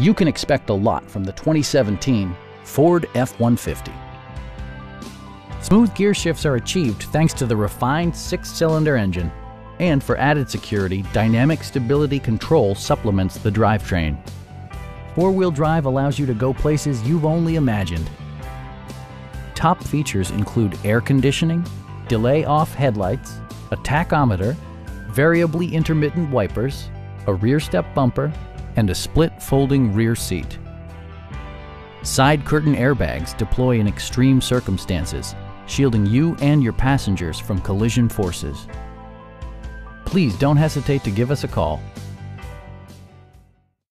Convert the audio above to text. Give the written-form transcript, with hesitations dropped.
you can expect a lot from the 2017 Ford F-150. Smooth gear shifts are achieved thanks to the refined 6-cylinder engine, and for added security, dynamic stability control supplements the drivetrain. Four-wheel drive allows you to go places you've only imagined. Top features include air conditioning, delay-off headlights, a tachometer, variably intermittent wipers, a rear step bumper, and a split folding rear seat. Side curtain airbags deploy in extreme circumstances, shielding you and your passengers from collision forces. Please don't hesitate to give us a call.